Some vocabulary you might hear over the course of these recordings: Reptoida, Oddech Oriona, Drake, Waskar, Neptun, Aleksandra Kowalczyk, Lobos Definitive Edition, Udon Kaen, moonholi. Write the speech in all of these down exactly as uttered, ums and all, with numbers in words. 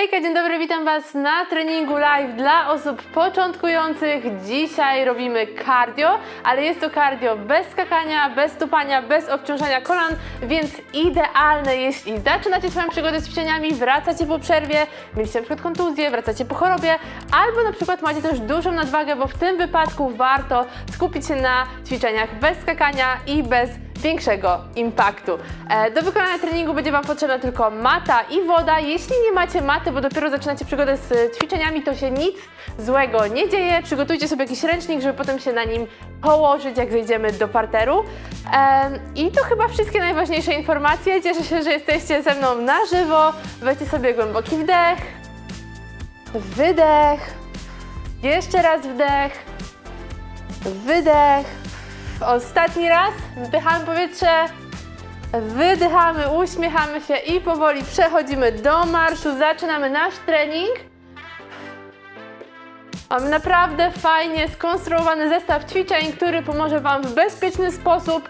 Hejka, dzień dobry, witam Was na treningu live dla osób początkujących. Dzisiaj robimy cardio, ale jest to cardio bez skakania, bez tupania, bez obciążania kolan, więc idealne, jeśli zaczynacie swoją przygodę z ćwiczeniami, wracacie po przerwie, mieliście na przykład kontuzję, wracacie po chorobie, albo na przykład macie też dużą nadwagę, bo w tym wypadku warto skupić się na ćwiczeniach bez skakania i bez większego impaktu. Do wykonania treningu będzie Wam potrzebna tylko mata i woda. Jeśli nie macie maty, bo dopiero zaczynacie przygodę z ćwiczeniami, to się nic złego nie dzieje. Przygotujcie sobie jakiś ręcznik, żeby potem się na nim położyć, jak zejdziemy do parteru. I to chyba wszystkie najważniejsze informacje. Cieszę się, że jesteście ze mną na żywo. Weźcie sobie głęboki wdech, wydech, jeszcze raz wdech, wydech. Ostatni raz, wdychamy powietrze, wydychamy, uśmiechamy się i powoli przechodzimy do marszu. Zaczynamy nasz trening. Mamy naprawdę fajnie skonstruowany zestaw ćwiczeń, który pomoże Wam w bezpieczny sposób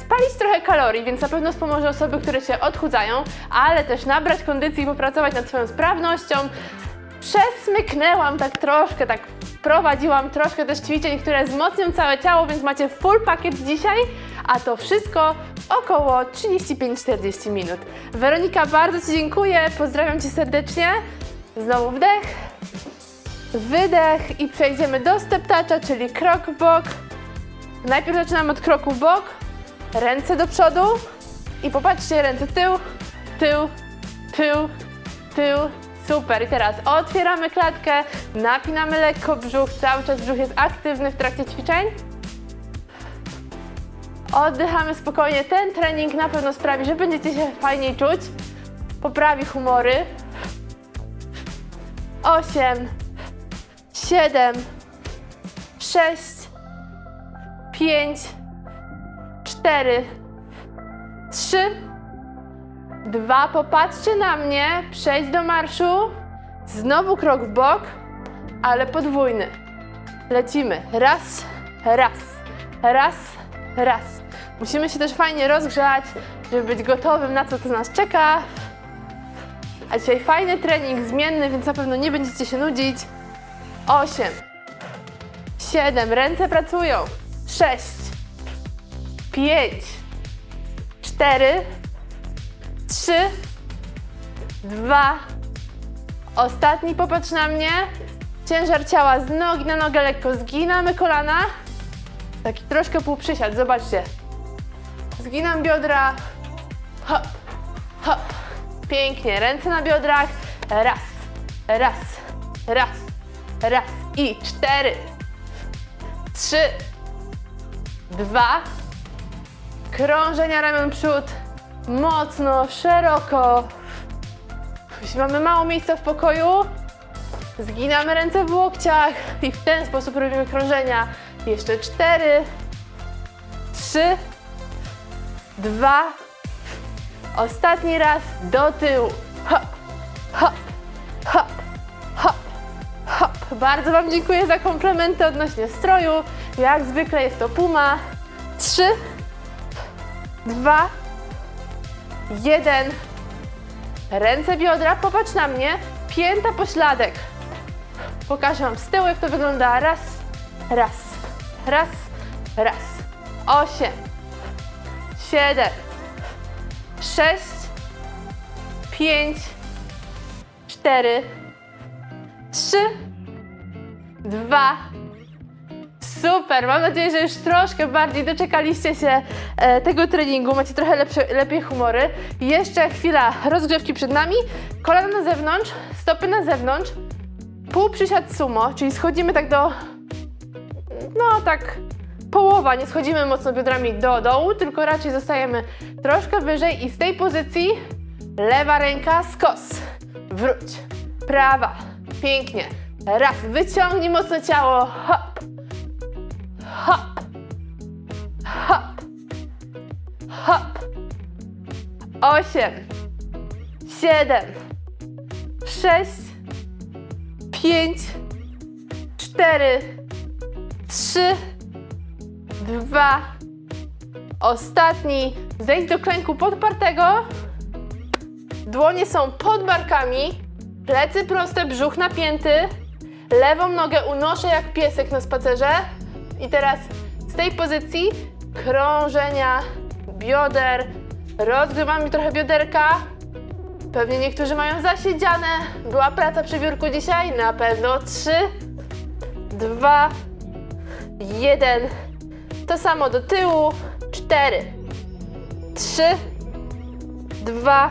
spalić trochę kalorii, więc na pewno wspomoże osoby, które się odchudzają, ale też nabrać kondycji i popracować nad swoją sprawnością. Przesmyknęłam tak troszkę, tak prowadziłam troszkę też ćwiczeń, które wzmocnią całe ciało, więc macie full pakiet dzisiaj, a to wszystko około trzydzieści pięć do czterdziestu minut. Weronika, bardzo Ci dziękuję, pozdrawiam Cię serdecznie. Znowu wdech, wydech i przejdziemy do steptacza, czyli krok w bok. Najpierw zaczynamy od kroku w bok, ręce do przodu i popatrzcie, ręce tył, tył, tył, tył. Super, i teraz otwieramy klatkę, napinamy lekko brzuch, cały czas brzuch jest aktywny w trakcie ćwiczeń. Oddychamy spokojnie, ten trening na pewno sprawi, że będziecie się fajniej czuć, poprawi humory. osiem, siedem, sześć, pięć, cztery, trzy, dwa, popatrzcie na mnie, przejdź do marszu, znowu krok w bok, ale podwójny. Lecimy. Raz, raz, raz, raz. Musimy się też fajnie rozgrzać, żeby być gotowym na co to nas czeka. A dzisiaj fajny trening zmienny, więc na pewno nie będziecie się nudzić. osiem, siedem, ręce pracują. sześć, pięć, cztery, trzy, dwa, ostatni, popatrz na mnie, ciężar ciała z nogi na nogę, lekko zginamy kolana, taki troszkę półprzysiad, zobaczcie, zginam biodra, hop, hop, pięknie, ręce na biodrach, raz, raz, raz, raz i cztery, trzy, dwa, krążenia ramion przód, mocno, szeroko. Jeśli mamy mało miejsca w pokoju, zginamy ręce w łokciach i w ten sposób robimy krążenia. Jeszcze cztery, trzy, dwa, ostatni raz do tyłu. Hop, hop, hop, hop, hop. Bardzo Wam dziękuję za komplementy odnośnie stroju. Jak zwykle jest to Puma. trzy, dwa, jeden, ręce, biodra, popatrz na mnie, pięta, pośladek. Pokażę Wam z tyłu, jak to wygląda. Raz, raz, raz, raz. osiem, siedem, sześć, pięć, cztery, trzy, dwa, super, mam nadzieję, że już troszkę bardziej doczekaliście się e, tego treningu, macie trochę lepsze, lepiej humory. Jeszcze chwila rozgrzewki przed nami, kolana na zewnątrz, stopy na zewnątrz, pół przysiad sumo, czyli schodzimy tak do, no tak połowa, nie schodzimy mocno biodrami do dołu, tylko raczej zostajemy troszkę wyżej i z tej pozycji lewa ręka, skos, wróć, prawa, pięknie, raz, wyciągnij mocno ciało, hop. Hop, hop, hop, osiem, siedem, sześć, pięć, cztery, trzy, dwa, ostatni, zejdź do klęku podpartego, dłonie są pod barkami, Plecy proste, brzuch napięty. Lewą nogę unoszę jak piesek na spacerze. I teraz z tej pozycji krążenia bioder. Rozgrywamy trochę bioderka. Pewnie niektórzy mają zasiedziane. Była praca przy biurku dzisiaj. Na pewno. Trzy, dwa, jeden. To samo do tyłu. Cztery, trzy, dwa.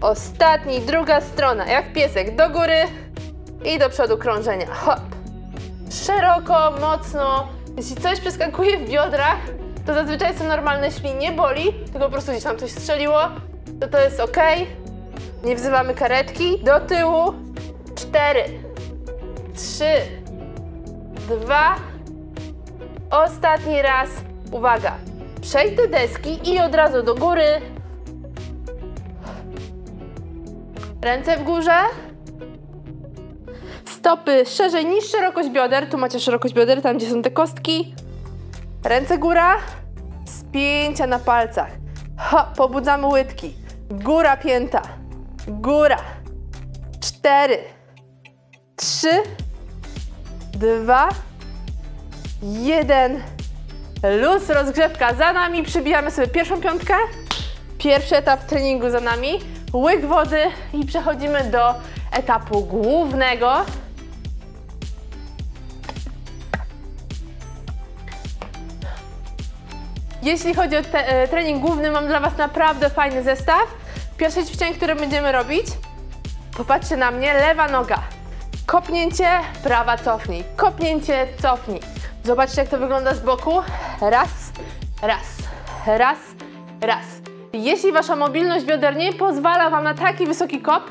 Ostatni, druga strona. Jak piesek do góry i do przodu krążenia. Hop. Szeroko, mocno. Jeśli coś przeskakuje w biodrach, to zazwyczaj są normalne, jeśli nie boli, tylko po prostu gdzieś tam coś strzeliło, to to jest ok. Nie wzywamy karetki. Do tyłu. Cztery, trzy, dwa. Ostatni raz. Uwaga. Przejdź do deski i od razu do góry. Ręce w górze. Stopy szerzej niż szerokość bioder. Tu macie szerokość bioder, tam gdzie są te kostki. Ręce góra. Spięcia na palcach. Hop, pobudzamy łydki. Góra pięta. Góra. Cztery. Trzy. Dwa. Jeden. Luz, rozgrzewka za nami. Przybijamy sobie pierwszą piątkę. Pierwszy etap treningu za nami. Łyk wody i przechodzimy do etapu głównego. Jeśli chodzi o te, trening główny, mam dla Was naprawdę fajny zestaw. Pierwsze ćwiczenie, które będziemy robić, popatrzcie na mnie, lewa noga. Kopnięcie, prawa cofnij. Kopnięcie, cofnij. Zobaczcie, jak to wygląda z boku. Raz, raz, raz, raz. Jeśli Wasza mobilność bioder nie pozwala Wam na taki wysoki kop,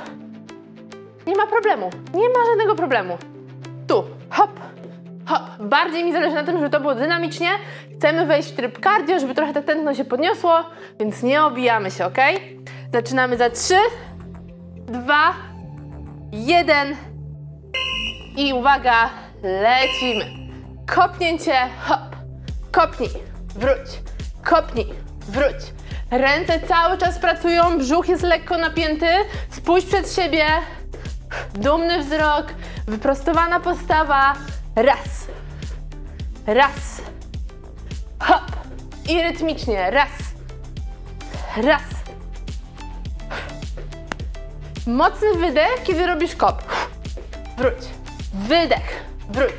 nie ma problemu. Nie ma żadnego problemu. Tu, hop, hop. Bardziej mi zależy na tym, żeby to było dynamicznie. Chcemy wejść w tryb cardio, żeby trochę to tętno się podniosło, więc nie obijamy się, ok? Zaczynamy za trzy, dwa, jeden i uwaga, lecimy. Kopnięcie, hop, kopnij, wróć, kopnij, wróć. Ręce cały czas pracują, brzuch jest lekko napięty, spójrz przed siebie, dumny wzrok, wyprostowana postawa, raz, raz, hop i rytmicznie, raz, raz. Mocny wydech, kiedy robisz kop, wróć, wydech, wróć,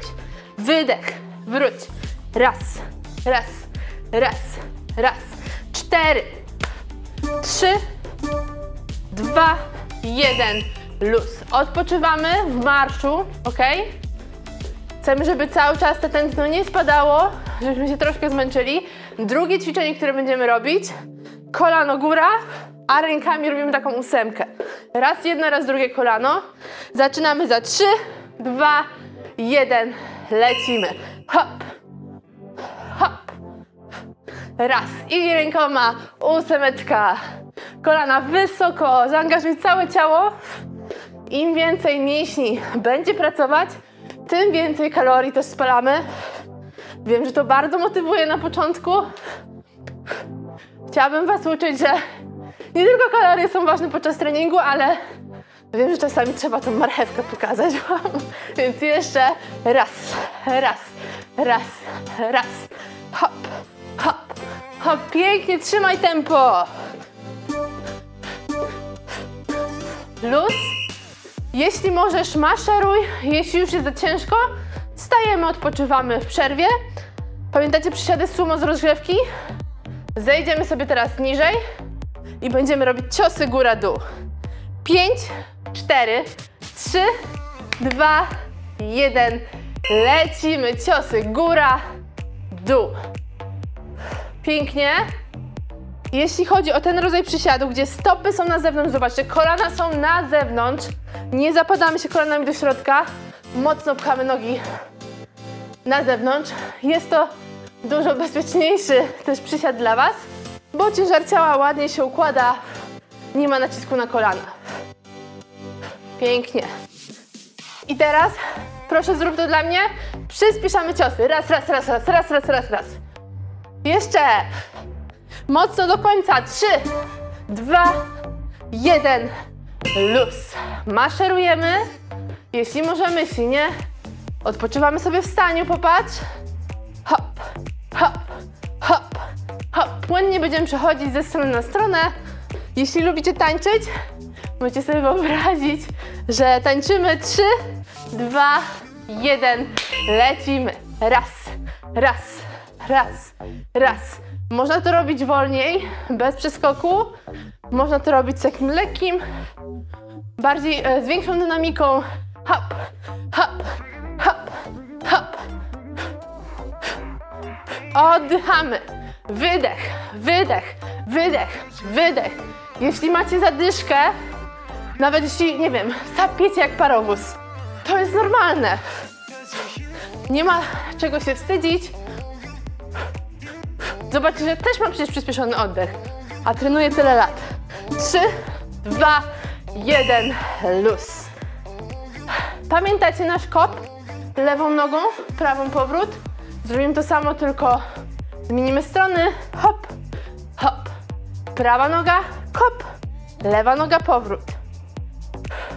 wydech, wróć, raz, raz, raz, raz. Cztery, trzy, dwa, jeden, luz. Odpoczywamy w marszu, ok? Chcemy, żeby cały czas to tętno nie spadało, żebyśmy się troszkę zmęczyli. Drugie ćwiczenie, które będziemy robić, kolano góra, a rękami robimy taką ósemkę. Raz jedno, raz drugie kolano. Zaczynamy za trzy, dwa, jeden, lecimy. Hop. Raz i rękoma ósemeczka. Kolana wysoko, zaangażuj całe ciało. Im więcej mięśni będzie pracować, tym więcej kalorii też spalamy. Wiem, że to bardzo motywuje na początku. Chciałabym Was uczyć, że nie tylko kalorie są ważne podczas treningu, ale wiem, że czasami trzeba tą marchewkę pokazać Wam. Więc jeszcze raz, raz, raz, raz. Hop. Hop, hop, pięknie, trzymaj tempo. Luz. Jeśli możesz, maszeruj. Jeśli już jest za ciężko, stajemy, odpoczywamy w przerwie. Pamiętacie przysiady sumo z rozgrzewki? Zejdziemy sobie teraz niżej i będziemy robić ciosy góra-dół. Pięć, cztery, trzy, dwa, jeden. Lecimy, ciosy góra-dół. Pięknie. Jeśli chodzi o ten rodzaj przysiadu, gdzie stopy są na zewnątrz, zobaczcie, kolana są na zewnątrz, nie zapadamy się kolanami do środka, mocno pchamy nogi na zewnątrz. Jest to dużo bezpieczniejszy też przysiad dla Was, bo ciężar ciała ładnie się układa, nie ma nacisku na kolana. Pięknie. I teraz proszę zrób to dla mnie, przyspieszamy ciosy, raz, raz, raz, raz, raz, raz, raz, raz. Jeszcze. Mocno do końca. Trzy, dwa, jeden. luz. Maszerujemy, jeśli możemy, jeśli nie, odpoczywamy sobie w staniu, popatrz. Hop, hop, hop, hop. Płynnie będziemy przechodzić ze strony na stronę. Jeśli lubicie tańczyć, możecie sobie wyobrazić, że tańczymy trzy, dwa, jeden, lecimy. Raz, raz, raz, raz. Można to robić wolniej, bez przeskoku. Można to robić z takim lekkim, bardziej e, z większą dynamiką. Hop, hop, hop, hop. Oddychamy. Wydech, wydech, wydech, wydech. Jeśli macie zadyszkę, nawet jeśli, nie wiem, sapiecie jak parowóz, to jest normalne. Nie ma czego się wstydzić. Zobaczcie, że też mam przecież przyspieszony oddech, a trenuję tyle lat. trzy, dwa, jeden, luz. Pamiętacie nasz kop? Lewą nogą, prawą powrót. Zrobimy to samo, tylko zmienimy strony. Hop, hop. Prawa noga, kop. Lewa noga, powrót.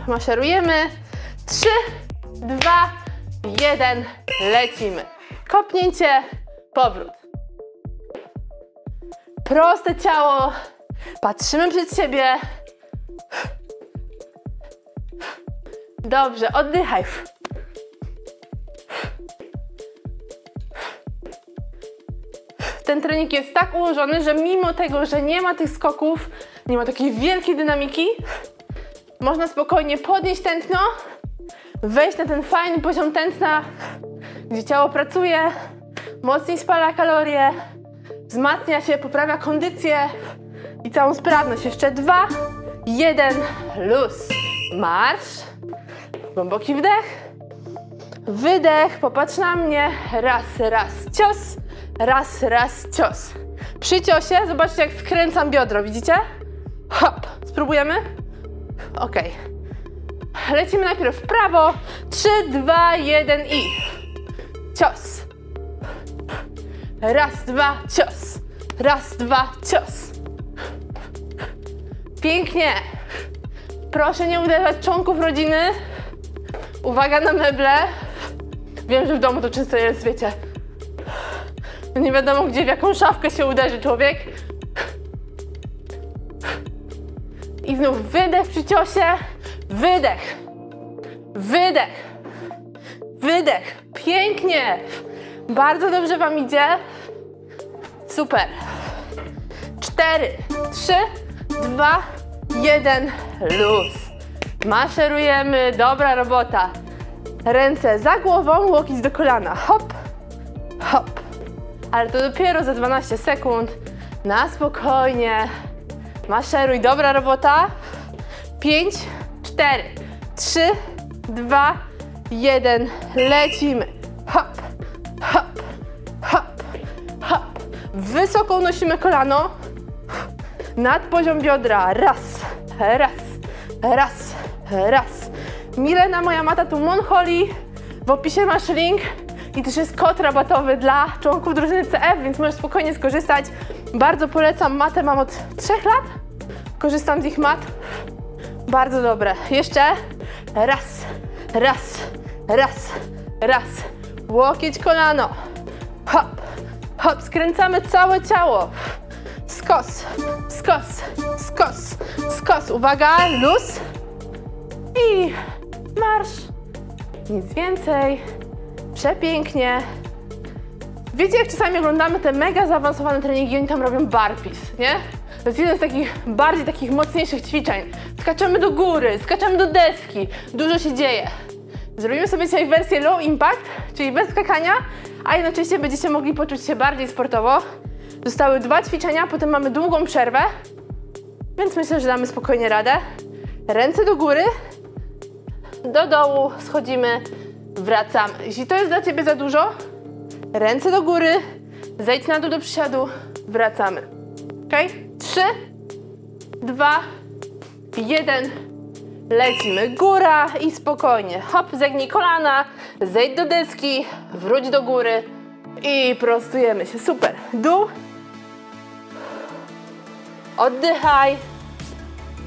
Maszerujemy. trzy, dwa, jeden, lecimy. Kopnięcie, powrót. Proste ciało. Patrzymy przed siebie. Dobrze, oddychaj. Ten trening jest tak ułożony, że mimo tego, że nie ma tych skoków, nie ma takiej wielkiej dynamiki, można spokojnie podnieść tętno, wejść na ten fajny poziom tętna, gdzie ciało pracuje, mocniej spala kalorie, wzmacnia się, poprawia kondycję i całą sprawność. Jeszcze dwa, jeden, luz. Marsz, głęboki wdech, wydech, popatrz na mnie, raz, raz, cios, raz, raz, cios. Przy ciosie zobaczcie, jak skręcam biodro, widzicie? Hop, spróbujemy? Ok. Lecimy najpierw w prawo, trzy, dwa, jeden i cios. Raz, dwa, cios. Raz, dwa, cios. Pięknie. Proszę nie uderzać członków rodziny. Uwaga na meble. Wiem, że w domu to często jest, wiecie. Nie wiadomo gdzie, w jaką szafkę się uderzy człowiek. I znów wydech przy ciosie. Wydech. Wydech. Wydech. Pięknie. Bardzo dobrze wam idzie. Super. cztery, trzy, dwa, jeden, luz. Maszerujemy. Dobra robota. Ręce za głową, łokieć do kolana. Hop, hop. Ale to dopiero za dwanaście sekund. Na spokojnie. Maszeruj. Dobra robota. pięć, cztery, trzy, dwa, jeden. Lecimy. Hop, hop, hop, hop. Wysoko unosimy kolano. Nad poziom biodra. Raz, raz, raz, raz. Milena, moja mata, tu Moonholi. W opisie masz link. I też jest kod rabatowy dla członków drużyny C F, więc możesz spokojnie skorzystać. Bardzo polecam matę, mam od trzech lat. Korzystam z ich mat. Bardzo dobre. Jeszcze raz, raz, raz, raz. Łokieć, kolano. Hop, hop. Skręcamy całe ciało. Skos, skos, skos, skos. Uwaga, luz. I marsz. Nic więcej. Przepięknie. Wiecie, jak czasami oglądamy te mega zaawansowane treningi i oni tam robią burpees, nie? To jest jeden z takich bardziej takich mocniejszych ćwiczeń. Skaczemy do góry, skaczemy do deski. Dużo się dzieje. Zrobimy sobie dzisiaj wersję low impact, czyli bez skakania, a jednocześnie będziecie mogli poczuć się bardziej sportowo. Zostały dwa ćwiczenia, potem mamy długą przerwę, więc myślę, że damy spokojnie radę. Ręce do góry, do dołu, schodzimy. Wracamy. Jeśli to jest dla ciebie za dużo, ręce do góry, zejdź na dół do przysiadu, wracamy. Ok? trzy, dwa, jeden, lecimy. Góra i spokojnie. Hop, zegnij kolana, zejdź do deski, wróć do góry i prostujemy się. Super. Dół. Oddychaj.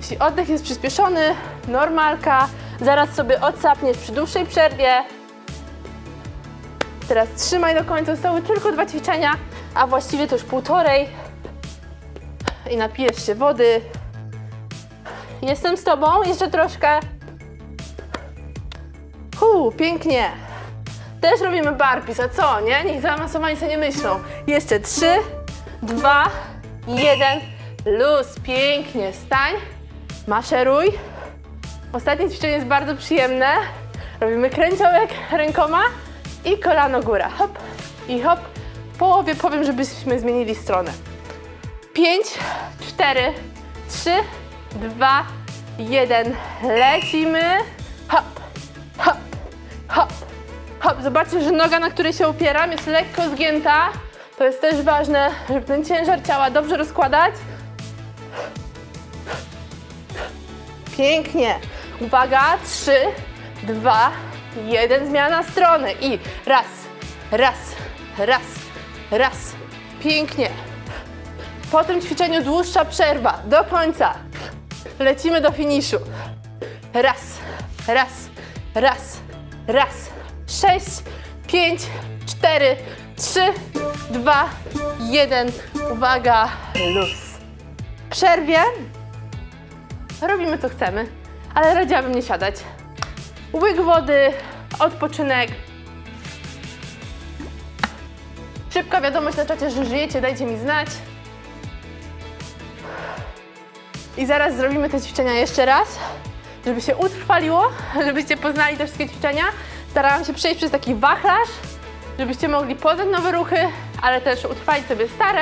Jeśli oddech jest przyspieszony, normalka, zaraz sobie odsapniesz przy dłuższej przerwie. Teraz trzymaj do końca, zostały tylko dwa ćwiczenia, a właściwie to już półtorej. I napijesz się wody. Jestem z tobą, jeszcze troszkę. Huu, pięknie. Też robimy burpees, a co, nie? Niech zaawansowani sobie nie myślą. Jeszcze trzy, dwa, jeden. Luz, pięknie, stań, maszeruj. Ostatnie ćwiczenie jest bardzo przyjemne. Robimy kręciołek rękoma i kolano góra. Hop i hop. W połowie powiem, żebyśmy zmienili stronę. pięć, cztery, trzy, dwa, jeden. Lecimy. Hop, hop, hop, hop. Zobaczcie, że noga, na której się upieram, jest lekko zgięta. To jest też ważne, żeby ten ciężar ciała dobrze rozkładać. Pięknie. Uwaga, trzy, dwa, jeden, zmiana strony i raz, raz, raz, raz. Pięknie. Po tym ćwiczeniu dłuższa przerwa, do końca. Lecimy do finiszu. Raz, raz, raz, raz. Sześć, pięć, cztery, trzy, dwa, jeden. Uwaga, luz. W przerwie robimy co chcemy, ale radziłabym nie siadać. Łyk wody, odpoczynek. Szybka wiadomość na czacie, że żyjecie, dajcie mi znać. I zaraz zrobimy te ćwiczenia jeszcze raz, żeby się utrwaliło, żebyście poznali te wszystkie ćwiczenia. Starałam się przejść przez taki wachlarz, żebyście mogli poznać nowe ruchy, ale też utrwalić sobie stare.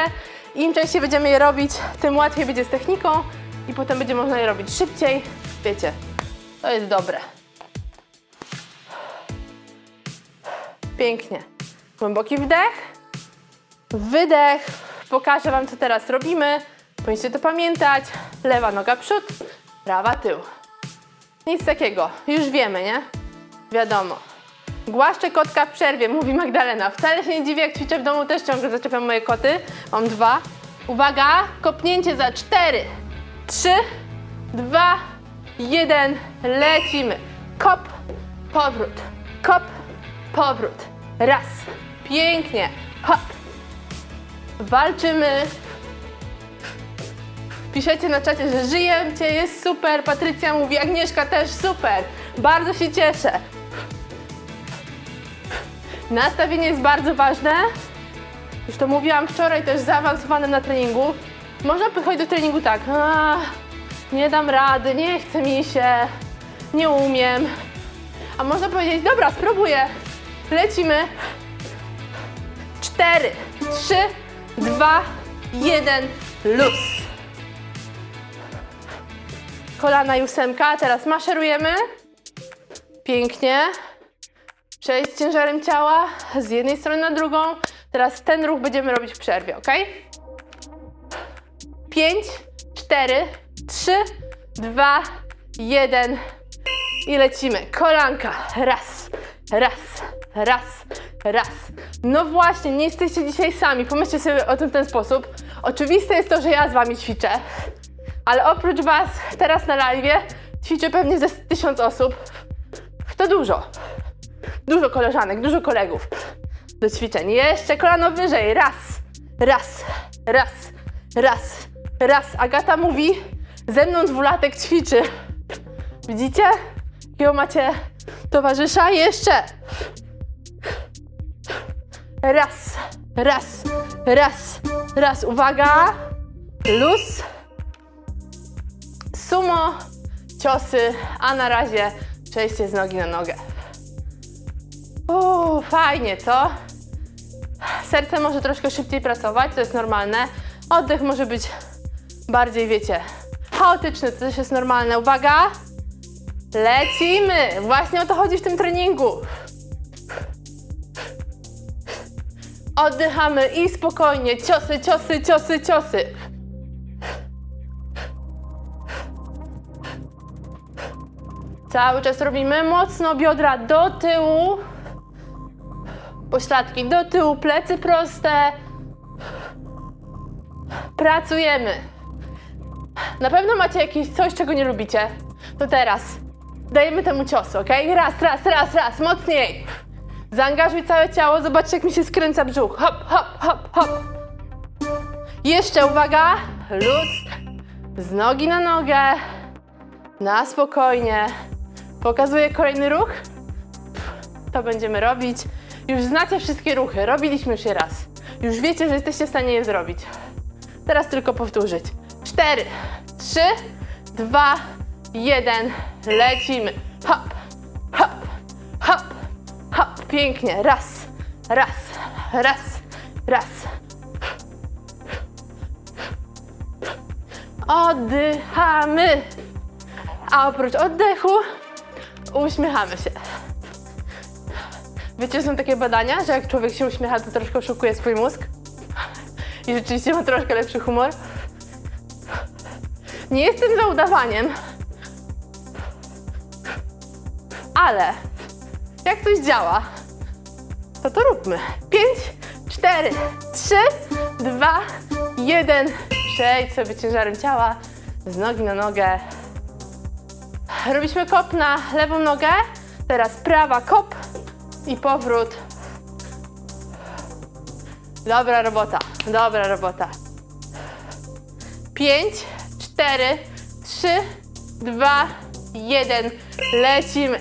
Im częściej będziemy je robić, tym łatwiej będzie z techniką i potem będzie można je robić szybciej. Wiecie, to jest dobre. Pięknie. Głęboki wdech, wydech. Pokażę wam, co teraz robimy. Powinniście to pamiętać. Lewa noga przód, prawa tył. Nic takiego. Już wiemy, nie? Wiadomo. Głaszczę kotka w przerwie, mówi Magdalena. Wcale się nie dziwię, jak ćwiczę w domu, też ciągle zaczepiam moje koty. Mam dwa. Uwaga, kopnięcie za cztery, trzy, dwa, jeden. Lecimy. Kop, powrót. Kop, powrót. Raz. Pięknie. Hop. Walczymy. Piszecie na czacie, że żyję cię, jest super. Patrycja mówi, Agnieszka też super. Bardzo się cieszę. Nastawienie jest bardzo ważne. Już to mówiłam wczoraj też zaawansowane na treningu. Można podchodzić do treningu tak. A, nie dam rady, nie chce mi się, nie umiem. A można powiedzieć, dobra, spróbuję. Lecimy. cztery, trzy, dwa, jeden, luz. Kolana i ósemka, teraz maszerujemy. Pięknie. Przejdź ciężarem ciała z jednej strony na drugą. Teraz ten ruch będziemy robić w przerwie, ok? pięć, cztery, trzy, dwa, jeden. I lecimy. Kolanka. Raz, raz, raz, raz. No właśnie, nie jesteście dzisiaj sami. Pomyślcie sobie o tym w ten sposób. Oczywiste jest to, że ja z wami ćwiczę. Ale oprócz was, teraz na live ćwiczy pewnie ze tysiąc osób. To dużo. Dużo koleżanek, dużo kolegów do ćwiczeń. Jeszcze kolano wyżej. Raz, raz, raz, raz, raz. Agata mówi, ze mną dwulatek ćwiczy. Widzicie? Jakiego macie towarzysza? Jeszcze. Raz, raz, raz, raz. Uwaga. Luz. Sumo, ciosy, a na razie przejście z nogi na nogę. Uuu, fajnie, co? Serce może troszkę szybciej pracować, to jest normalne. Oddech może być bardziej, wiecie, chaotyczny, to też jest normalne. Uwaga! Lecimy! Właśnie o to chodzi w tym treningu. Oddychamy i spokojnie, ciosy, ciosy, ciosy, ciosy. Cały czas robimy mocno biodra do tyłu, pośladki do tyłu, plecy proste. Pracujemy. Na pewno macie jakieś coś, czego nie lubicie. To teraz dajemy temu ciosu, ok? Raz, raz, raz, raz, mocniej. Zaangażuj całe ciało, zobaczcie, jak mi się skręca brzuch. Hop, hop, hop, hop. Jeszcze, uwaga, luz. Z nogi na nogę. Na spokojnie. Pokazuję kolejny ruch. To będziemy robić. Już znacie wszystkie ruchy, robiliśmy już je raz. Już wiecie, że jesteście w stanie je zrobić. Teraz tylko powtórzyć. Cztery, trzy, dwa, jeden. Lecimy. Hop, hop, hop, hop. Pięknie. Raz, raz, raz, raz. Oddychamy. A oprócz oddechu uśmiechamy się. Wiecie, są takie badania, że jak człowiek się uśmiecha, to troszkę oszukuje swój mózg. I rzeczywiście ma troszkę lepszy humor. Nie jestem za udawaniem. Ale jak coś działa, to to róbmy. Pięć, cztery, trzy, dwa, jeden. Przejdź sobie ciężarem ciała z nogi na nogę. Robiliśmy kop na lewą nogę. Teraz prawa kop i powrót. Dobra robota, dobra robota. Pięć, cztery, trzy, dwa, jeden. Lecimy.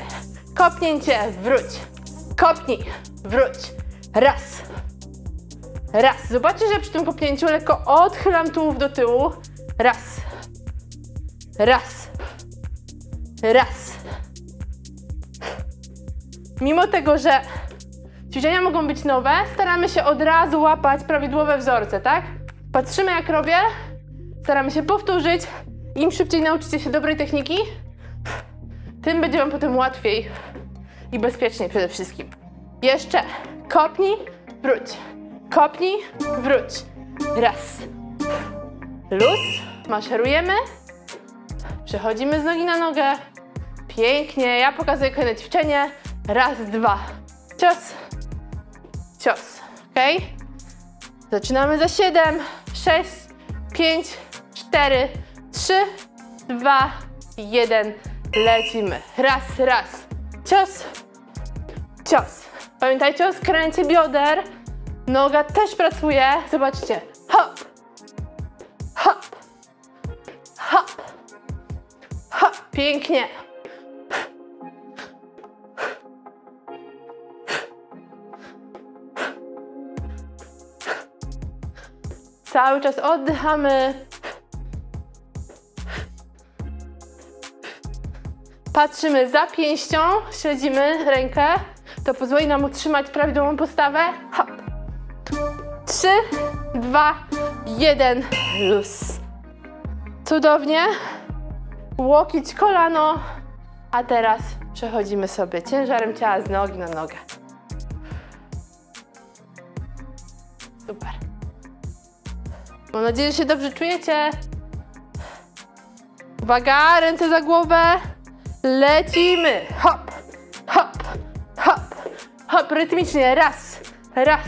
Kopnięcie, wróć. Kopnij, wróć. Raz. Raz. Zobaczcie, że przy tym kopnięciu lekko odchylam tułów do tyłu. Raz. Raz. Raz. Mimo tego, że ćwiczenia mogą być nowe, staramy się od razu łapać prawidłowe wzorce, tak? Patrzymy, jak robię, staramy się powtórzyć. Im szybciej nauczycie się dobrej techniki, tym będzie wam potem łatwiej i bezpieczniej przede wszystkim. Jeszcze kopnij, wróć. Kopnij, wróć. Raz. Luz. Maszerujemy. Przechodzimy z nogi na nogę. Pięknie. Ja pokazuję kolejne ćwiczenie. Raz, dwa. Cios. Cios. Ok? Zaczynamy za siedem, sześć, pięć, cztery, trzy, dwa, jeden. Lecimy. Raz, raz. Cios. Cios. Pamiętajcie o skręcie bioder. Noga też pracuje. Zobaczcie. Hop. Hop. Hop. Hop. Pięknie. Cały czas oddychamy. Patrzymy za pięścią, śledzimy rękę. To pozwoli nam utrzymać prawidłową postawę. Hop. Trzy, dwa, jeden. Luz. Cudownie. Łokieć, kolano. A teraz przechodzimy sobie ciężarem ciała z nogi na nogę. Super. Mam nadzieję, że się dobrze czujecie. Uwaga, ręce za głowę. Lecimy. Hop, hop, hop, hop. Rytmicznie. Raz, raz.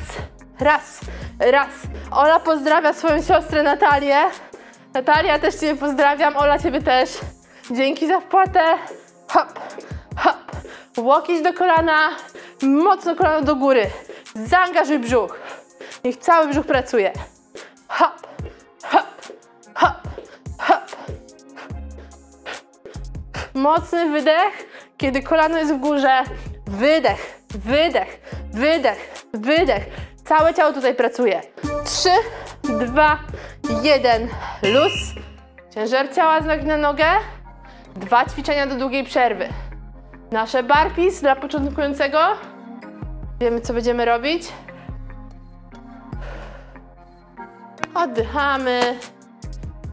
Raz, raz. Ola pozdrawia swoją siostrę Natalię. Natalia, też Ciebie pozdrawiam. Ola, Ciebie też. Dzięki za wpłatę. Hop, hop. Łokieć do kolana. Mocno kolano do góry. Zaangażuj brzuch. Niech cały brzuch pracuje. Hop, hop, hop, hop. Mocny wydech, kiedy kolano jest w górze. Wydech, wydech, wydech, wydech. Całe ciało tutaj pracuje. Trzy, dwa, jeden. Luz. Ciężar ciała z nogi na nogę. Dwa ćwiczenia do długiej przerwy. Nasze burpees dla początkującego. Wiemy, co będziemy robić. Oddychamy.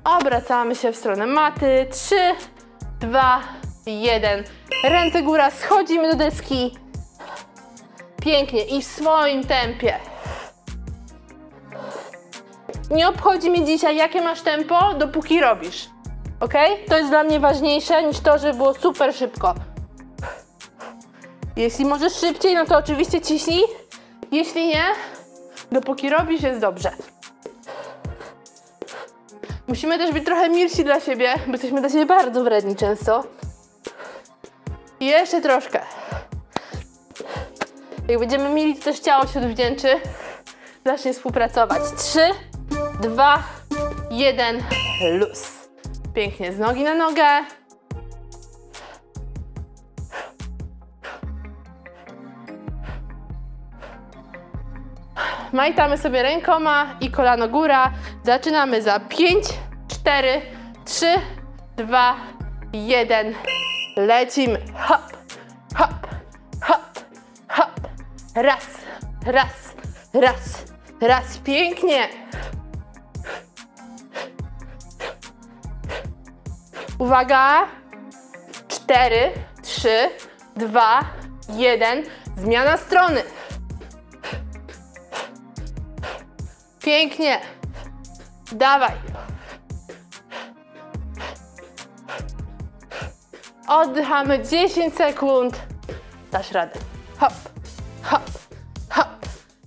Obracamy się w stronę maty. Trzy, dwa, jeden. Ręce góra. Schodzimy do deski. Pięknie i w swoim tempie. Nie obchodzi mnie dzisiaj, jakie masz tempo, dopóki robisz. Ok? To jest dla mnie ważniejsze niż to, żeby było super szybko. Jeśli możesz szybciej, no to oczywiście ciśnij. Jeśli nie, dopóki robisz, jest dobrze. Musimy też być trochę milsi dla siebie, bo jesteśmy dla siebie bardzo wredni często. I jeszcze troszkę. Jak będziemy mili, to też ciało się odwdzięczy. Zacznie współpracować. trzy, dwa, jeden, luz. Pięknie, z nogi na nogę. Majtamy sobie rękoma i kolano góra. Zaczynamy za pięć, cztery, trzy, dwa, jeden. Lecimy. Hop, hop, hop, hop. Raz, raz, raz, raz. Pięknie. Uwaga. cztery, trzy, dwa, jeden. Zmiana strony. Pięknie. Dawaj. Oddychamy dziesięć sekund. Dasz radę. Hop, hop, hop,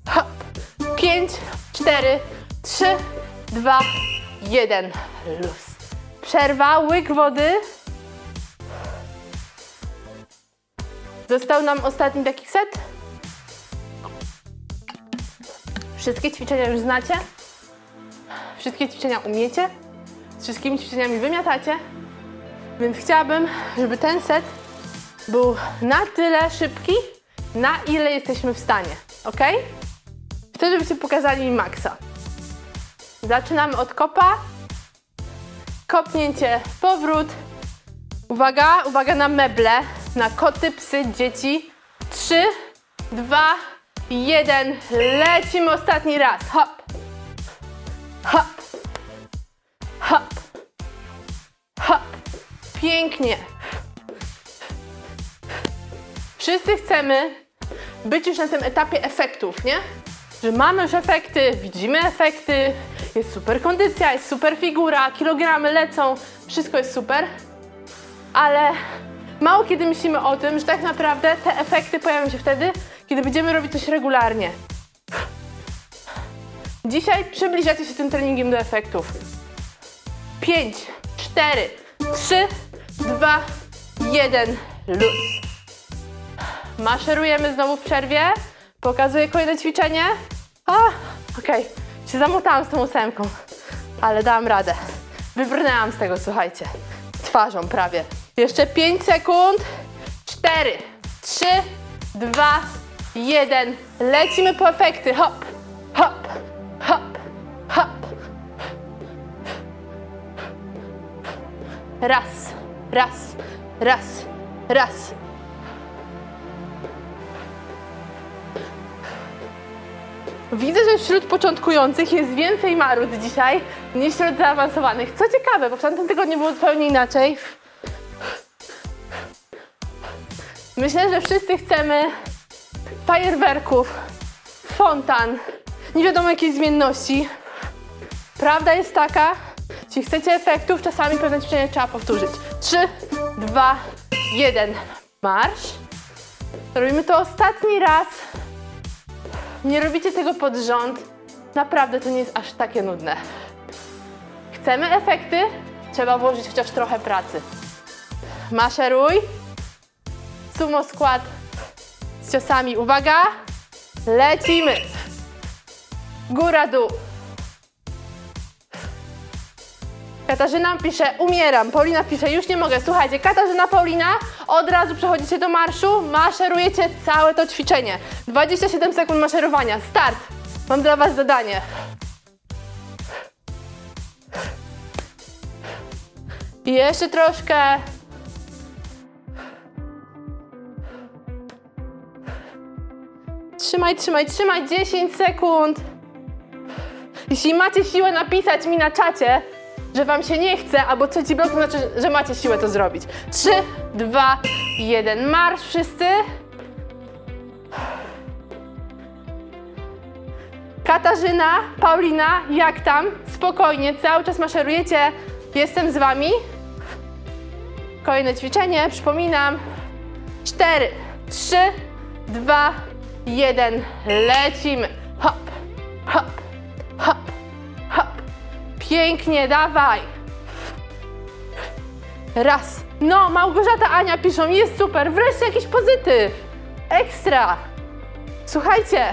hop. pięć, cztery, trzy, dwa, jeden. Luz. Przerwa, łyk wody. Został nam ostatni taki set. Wszystkie ćwiczenia już znacie. Wszystkie ćwiczenia umiecie. Z wszystkimi ćwiczeniami wymiatacie. Więc chciałabym, żeby ten set był na tyle szybki, na ile jesteśmy w stanie. Ok? Chcę, żebyście pokazali mi maksa. Zaczynamy od kopa. Kopnięcie, powrót. Uwaga, uwaga na meble, na koty, psy, dzieci. trzy, dwa, jeden. Lecimy ostatni raz. Hop, hop, hop, hop. Pięknie. Wszyscy chcemy być już na tym etapie efektów, nie? Że mamy już efekty, widzimy efekty, jest super kondycja, jest super figura, kilogramy lecą, wszystko jest super, ale mało kiedy myślimy o tym, że tak naprawdę te efekty pojawią się wtedy, kiedy będziemy robić coś regularnie. Dzisiaj przybliżacie się tym treningiem do efektów. pięć, cztery, trzy, dwa, jeden, luz. Maszerujemy znowu w przerwie. Pokazuję kolejne ćwiczenie. O, okej, się zamotałam z tą ósemką, ale dałam radę. Wybrnęłam z tego, słuchajcie, z twarzą prawie. Jeszcze pięć sekund. cztery, trzy, dwa, jeden. Lecimy po efekty. Hop, hop, hop, hop. Raz, raz, raz, raz. Widzę, że wśród początkujących jest więcej marud dzisiaj niż wśród zaawansowanych. Co ciekawe, bo w tamtym tygodniu było zupełnie inaczej. Myślę, że wszyscy chcemy fajerwerków, fontan, nie wiadomo jakiej zmienności. Prawda jest taka, jeśli chcecie efektów, czasami pewne ćwiczenia trzeba powtórzyć. trzy, dwa, jeden. Marsz. Robimy to ostatni raz. Nie robicie tego pod rząd. Naprawdę to nie jest aż takie nudne. Chcemy efekty? Trzeba włożyć chociaż trochę pracy. Maszeruj. Sumo skład z ciosami. Uwaga. Lecimy. Góra, dół. Katarzyna pisze, umieram. Paulina pisze, już nie mogę. Słuchajcie, Katarzyna, Paulina, od razu przechodzicie do marszu, maszerujecie całe to ćwiczenie. dwadzieścia siedem sekund maszerowania. Start. Mam dla was zadanie. I jeszcze troszkę. Trzymaj, trzymaj, trzymaj. dziesięć sekund. Jeśli macie siłę napisać mi na czacie, że wam się nie chce, albo co ci blokuje, to znaczy, że macie siłę to zrobić. trzy, dwa, jeden. Marsz wszyscy. Katarzyna, Paulina, jak tam? Spokojnie, cały czas maszerujecie. Jestem z wami. Kolejne ćwiczenie, przypominam. cztery, trzy, dwa, jeden. Lecimy. Hop, hop, hop, hop. Pięknie, dawaj. Raz. No, Małgorzata, Ania piszą, jest super. Wreszcie jakiś pozytyw. Ekstra. Słuchajcie.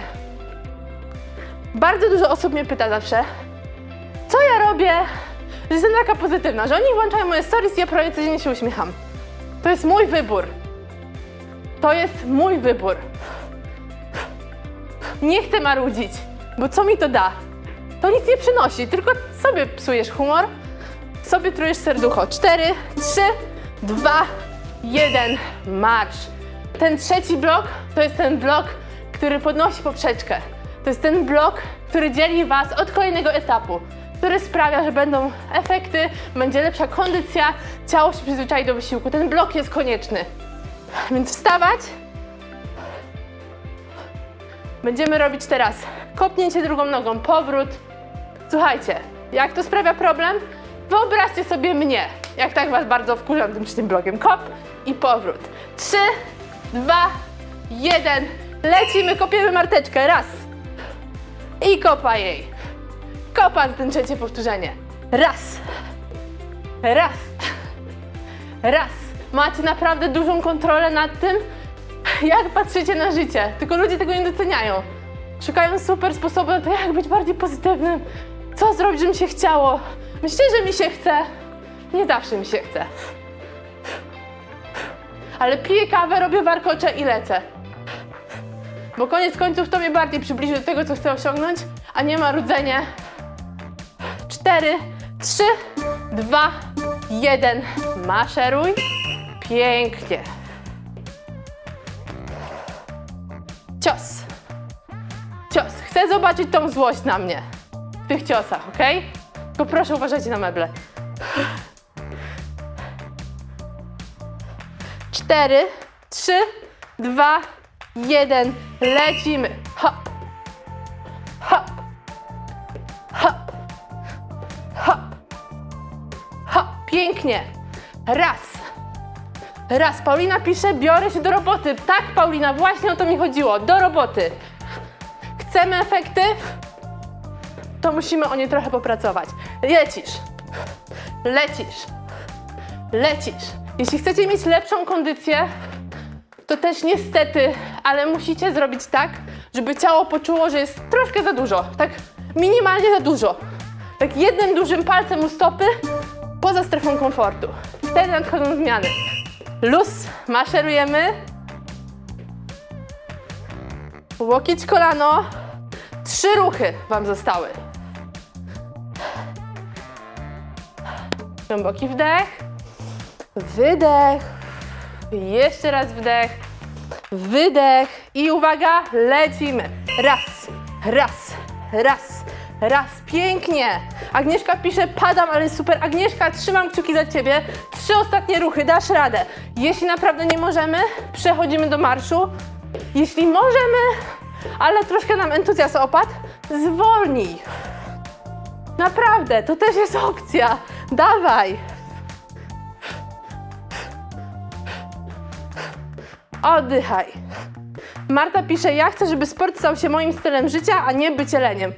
Bardzo dużo osób mnie pyta zawsze, co ja robię, że jestem taka pozytywna, że oni włączają moje stories i ja prawie codziennie się uśmiecham. To jest mój wybór. To jest mój wybór. Nie chcę marudzić, bo co mi to da? To nic nie przynosi, tylko sobie psujesz humor, sobie trujesz serducho. Cztery, trzy, dwa, jeden, marsz. Ten trzeci blok to jest ten blok, który podnosi poprzeczkę. To jest ten blok, który dzieli Was od kolejnego etapu, który sprawia, że będą efekty, będzie lepsza kondycja, ciało się przyzwyczai do wysiłku. Ten blok jest konieczny. Więc wstawać. Będziemy robić teraz kopnięcie drugą nogą, powrót. Słuchajcie, jak to sprawia problem? Wyobraźcie sobie mnie, jak tak Was bardzo wkurzam tym, tym blokiem. Kop i powrót. Trzy, dwa, jeden. Lecimy, kopiemy marteczkę. Raz. I kopa jej. Kopa za ten trzecie powtórzenie. Raz. Raz. Raz. Macie naprawdę dużą kontrolę nad tym, jak patrzycie na życie. Tylko ludzie tego nie doceniają. Szukają super sposobu na to, jak być bardziej pozytywnym. Co zrobić, żeby mi się chciało. Myślę, że mi się chce. Nie zawsze mi się chce. Ale piję kawę, robię warkocze i lecę. Bo koniec końców to mnie bardziej przybliży do tego, co chcę osiągnąć, a nie marudzenie. Cztery, trzy, dwa, jeden. Maszeruj. Pięknie. Cios. Cios. Chcę zobaczyć tą złość na mnie. W tych ciosach, ok? Tylko proszę, uważajcie na meble. Cztery, trzy, dwa, jeden. Lecimy. Hop. Hop. Hop. Hop. Hop. Pięknie. Raz. Raz. Paulina pisze, biorę się do roboty. Tak, Paulina, właśnie o to mi chodziło. Do roboty. Chcemy efekty? To musimy o nie trochę popracować. Lecisz. Lecisz. Lecisz. Jeśli chcecie mieć lepszą kondycję, to też niestety, ale musicie zrobić tak, żeby ciało poczuło, że jest troszkę za dużo. Tak minimalnie za dużo. Tak jednym dużym palcem u stopy poza strefą komfortu. Wtedy nadchodzą zmiany. Luz, maszerujemy. Łokieć, kolano. Trzy ruchy Wam zostały. Głęboki wdech. Wydech. Jeszcze raz wdech. Wydech. I uwaga, lecimy. Raz, raz, raz, raz. Pięknie. Agnieszka pisze, padam, ale super. Agnieszka, trzymam kciuki za Ciebie. Trzy ostatnie ruchy, dasz radę. Jeśli naprawdę nie możemy, przechodzimy do marszu. Jeśli możemy, ale troszkę nam entuzjazm opadł, zwolnij. Naprawdę, to też jest opcja. Dawaj. Oddychaj. Marta pisze, ja chcę, żeby sport stał się moim stylem życia, a nie bycie leniem.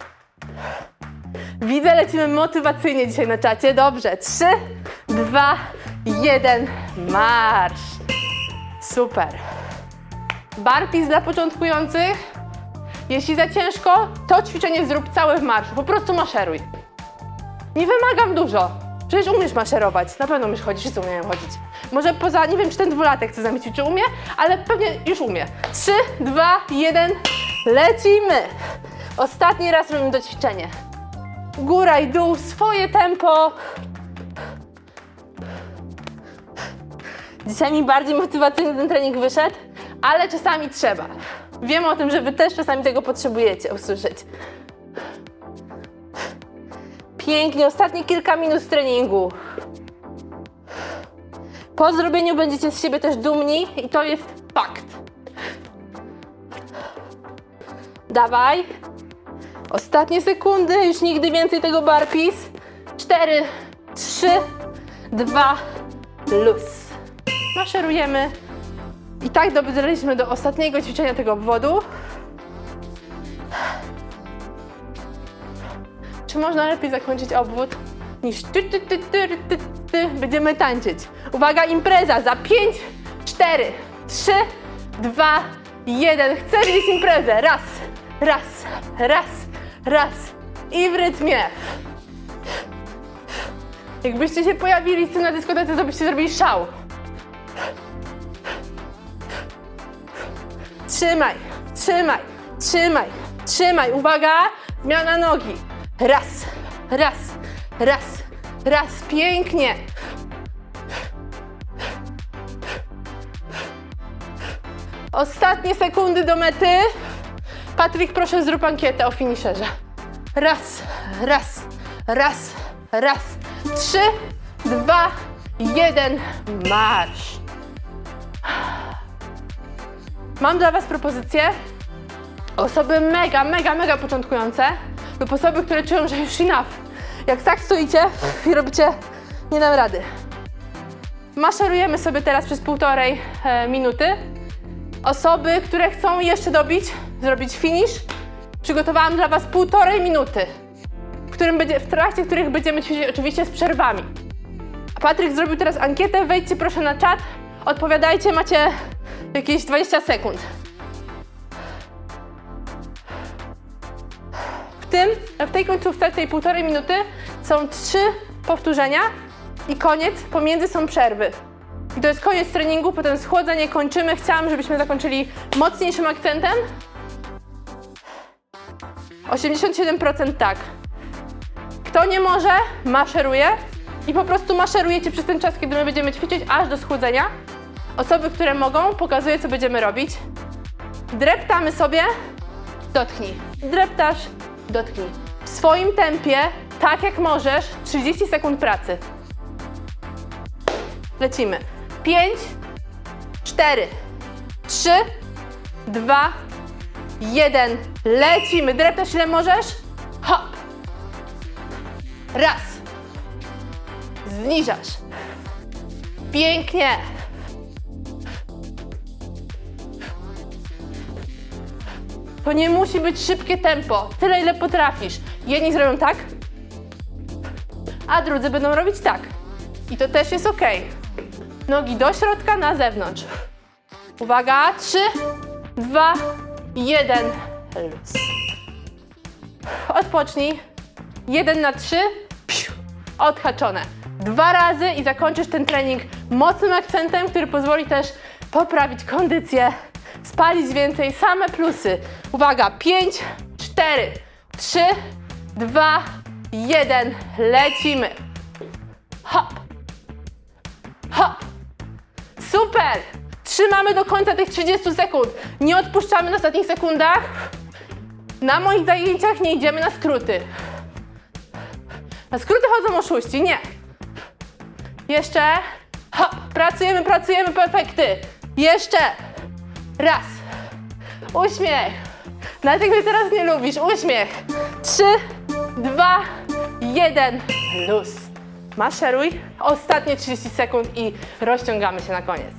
Widzę, lecimy motywacyjnie dzisiaj na czacie. Dobrze. Trzy, dwa, jeden. Marsz. Super. Burpees dla początkujących. Jeśli za ciężko, to ćwiczenie zrób całe w marszu. Po prostu maszeruj. Nie wymagam dużo. Przecież umiesz maszerować. Na pewno umiesz chodzić. Wszyscy umieją chodzić. Może poza, nie wiem, czy ten dwulatek chce zamieć, czy umie, ale pewnie już umie. Trzy, dwa, jeden. Lecimy. Ostatni raz robimy to ćwiczenie. Góra i dół, swoje tempo. Dzisiaj mi bardziej motywacyjny ten trening wyszedł, ale czasami trzeba. Wiem o tym, że Wy też czasami tego potrzebujecie usłyszeć. Pięknie, ostatnie kilka minut treningu. Po zrobieniu będziecie z siebie też dumni i to jest fakt. Dawaj. Ostatnie sekundy, już nigdy więcej tego burpees. Cztery, trzy, dwa, luz. Maszerujemy. I tak dobraliśmy do ostatniego ćwiczenia tego obwodu. Czy można lepiej zakończyć obwód niż ty, ty, ty, ty, ty, ty. Będziemy tańczyć. Uwaga, impreza za pięć, cztery, trzy, dwa, jeden. Chcę widzieć imprezę. Raz, raz, raz, raz i w rytmie. Jakbyście się pojawili z tym na dyskotece, to byście zrobili szał. Trzymaj, trzymaj, trzymaj, trzymaj. Uwaga, zmiana nogi. Raz, raz, raz, raz. Pięknie. Ostatnie sekundy do mety. Patryk, proszę zrób ankietę o finisherze. Raz, raz, raz, raz. Trzy, dwa, jeden. Marsz. Mam dla was propozycję. Osoby mega, mega, mega początkujące lub osoby, które czują, że już enough. Jak tak stoicie i robicie, nie dam rady. Maszerujemy sobie teraz przez półtorej e, minuty. Osoby, które chcą jeszcze dobić, zrobić finish, przygotowałam dla was półtorej minuty, w, którym będzie, w trakcie których będziemy ćwiczyć oczywiście z przerwami. Patryk zrobił teraz ankietę, wejdźcie proszę na czat, odpowiadajcie, macie jakieś dwadzieścia sekund. W tym, w tej końcówce, tej półtorej minuty są trzy powtórzenia i koniec, pomiędzy są przerwy. I to jest koniec treningu, potem schłodzenie, kończymy. Chciałam, żebyśmy zakończyli mocniejszym akcentem. osiemdziesiąt siedem procent tak. Kto nie może, maszeruje. I po prostu maszerujecie przez ten czas, kiedy my będziemy ćwiczyć, aż do schłodzenia. Osoby, które mogą, pokazuję, co będziemy robić. Dreptamy sobie, dotknij. Dreptasz, dotknij. W swoim tempie, tak jak możesz, trzydzieści sekund pracy. Lecimy. pięć, cztery, trzy, dwa, jeden. Lecimy. Dreptasz ile możesz. Hop. Raz. Zniżasz. Pięknie. To nie musi być szybkie tempo. Tyle, ile potrafisz. Jedni zrobią tak, a drudzy będą robić tak. I to też jest ok. Nogi do środka, na zewnątrz. Uwaga, trzy, dwa, jeden. Luz. Odpocznij. jeden na trzy. Odhaczone. Dwa razy i zakończysz ten trening mocnym akcentem, który pozwoli też poprawić kondycję, spalić więcej, same plusy. Uwaga, pięć, cztery, trzy, dwa, jeden. Lecimy. Hop. Hop! Super! Trzymamy do końca tych trzydziestu sekund. Nie odpuszczamy na ostatnich sekundach. Na moich zajęciach nie idziemy na skróty. Na skróty chodzą oszuści. Nie. Jeszcze. Hop! Pracujemy, pracujemy, perfekty. Jeszcze. Raz. Uśmiech. Nawet jakby teraz nie lubisz. Uśmiech. trzy, dwa, jeden. Luz. Maszeruj. Ostatnie trzydzieści sekund i rozciągamy się na koniec.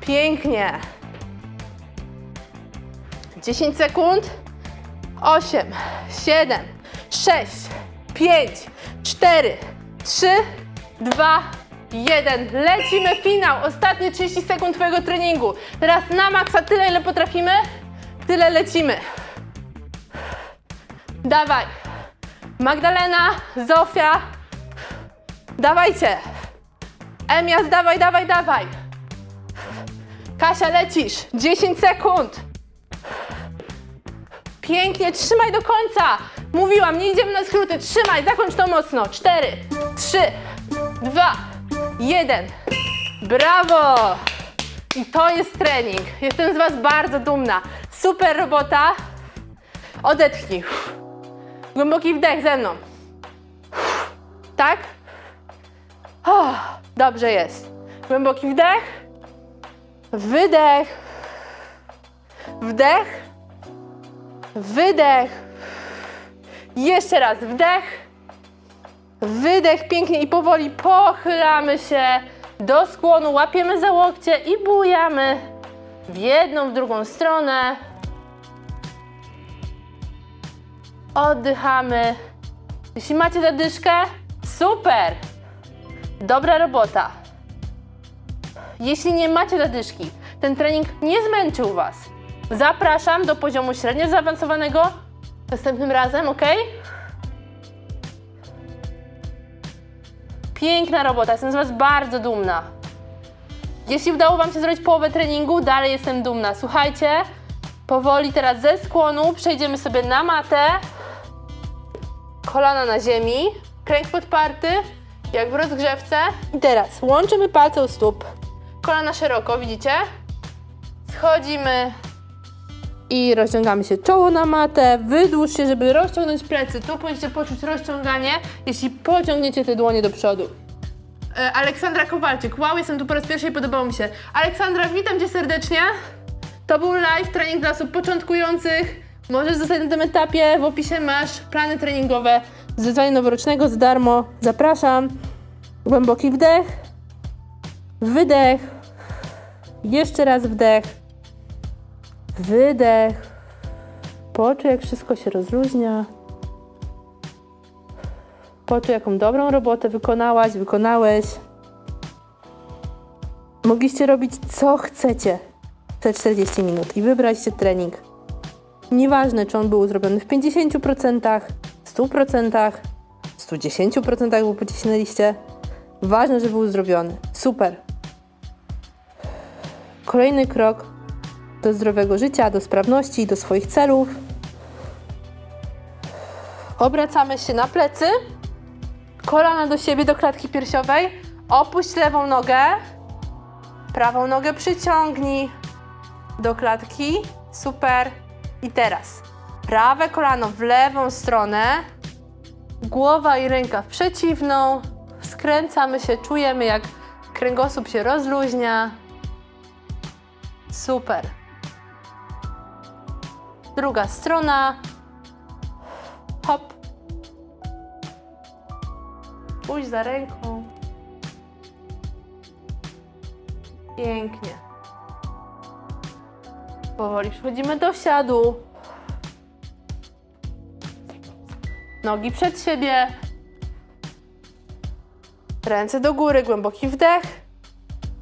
Pięknie. dziesięć sekund. osiem, siedem, sześć, pięć, cztery, trzy, dwa, jeden. Lecimy, finał. Ostatnie trzydzieści sekund twojego treningu. Teraz na maksa tyle, ile potrafimy, tyle lecimy. Dawaj. Magdalena, Zofia, dawajcie. Emias, dawaj, dawaj, dawaj. Kasia, lecisz. dziesięć sekund. Pięknie, trzymaj do końca. Mówiłam, nie idziemy na skróty. Trzymaj, zakończ to mocno. cztery, trzy, dwa, jeden. Brawo. I to jest trening. Jestem z was bardzo dumna. Super robota. Odetchnij. Głęboki wdech ze mną. Tak? O, dobrze jest. Głęboki wdech. Wydech. Wdech. Wydech. Jeszcze raz. Wdech. Wydech. Pięknie i powoli pochylamy się do skłonu. Łapiemy za łokcie i bujamy w jedną, w drugą stronę. Oddychamy. Jeśli macie zadyszkę, super! Dobra robota. Jeśli nie macie zadyszki, ten trening nie zmęczył Was, zapraszam do poziomu średnio zaawansowanego następnym razem, ok? Piękna robota, jestem z Was bardzo dumna. Jeśli udało Wam się zrobić połowę treningu, dalej jestem dumna. Słuchajcie, powoli teraz ze skłonu przejdziemy sobie na matę. Kolana na ziemi, kręg podparty, jak w rozgrzewce. I teraz łączymy palce u stóp. Kolana szeroko, widzicie? Schodzimy i rozciągamy się czoło na matę. Wydłuż się, żeby rozciągnąć plecy. Tu powinniście poczuć rozciąganie, jeśli pociągniecie te dłonie do przodu. E, Aleksandra Kowalczyk. Wow, jestem tu po raz pierwszy i podobało mi się. Aleksandra, witam Cię serdecznie. To był live trening dla osób początkujących. Możesz zostać na tym etapie. W opisie masz plany treningowe z wyzwania noworocznego za darmo. Zapraszam. Głęboki wdech. Wydech. Jeszcze raz wdech. Wydech. Poczuj, jak wszystko się rozluźnia. Poczuj, jaką dobrą robotę wykonałaś, wykonałeś. Mogliście robić, co chcecie te czterdzieści minut i wybraliście trening. Nieważne, czy on był zrobiony w pięćdziesięciu procentach, stu procentach, stu dziesięciu procentach, bo pocisnęliście. Ważne, że był zrobiony. Super. Kolejny krok do zdrowego życia, do sprawności, do swoich celów. Obracamy się na plecy. Kolana do siebie, do klatki piersiowej. Opuść lewą nogę. Prawą nogę przyciągnij do klatki. Super. I teraz prawe kolano w lewą stronę. Głowa i ręka w przeciwną. Skręcamy się, czujemy, jak kręgosłup się rozluźnia. Super. Druga strona. Hop. Pójdź za ręką. Pięknie. Powoli przechodzimy do siadu. Nogi przed siebie. Ręce do góry, głęboki wdech.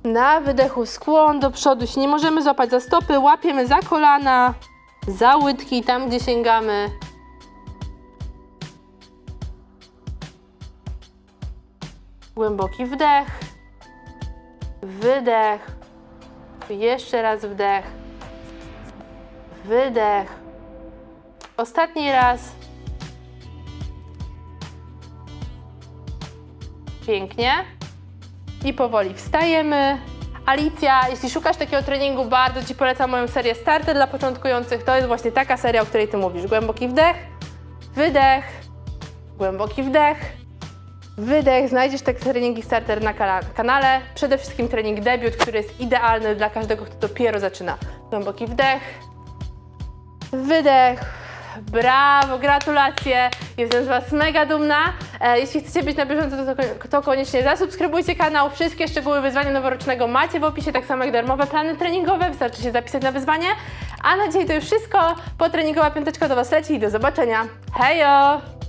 Na wydechu skłon do przodu. Jeśli nie możemy złapać za stopy, łapiemy za kolana, za łydki, tam gdzie sięgamy. Głęboki wdech. Wydech. Jeszcze raz wdech. Wydech. Ostatni raz. Pięknie. I powoli wstajemy. Alicja, jeśli szukasz takiego treningu, bardzo Ci polecam moją serię Starter dla początkujących. To jest właśnie taka seria, o której Ty mówisz. Głęboki wdech, wydech, głęboki wdech, wydech. Znajdziesz te treningi Starter na kanale. Przede wszystkim trening debiut, który jest idealny dla każdego, kto dopiero zaczyna. Głęboki wdech, wydech. Brawo, gratulacje, jestem z Was mega dumna. Jeśli chcecie być na bieżąco, to koniecznie zasubskrybujcie kanał. Wszystkie szczegóły wyzwania noworocznego macie w opisie, tak samo jak darmowe plany treningowe. Wystarczy się zapisać na wyzwanie. A na dzisiaj to już wszystko. Potreningowa piąteczka do Was leci i do zobaczenia. Hejo!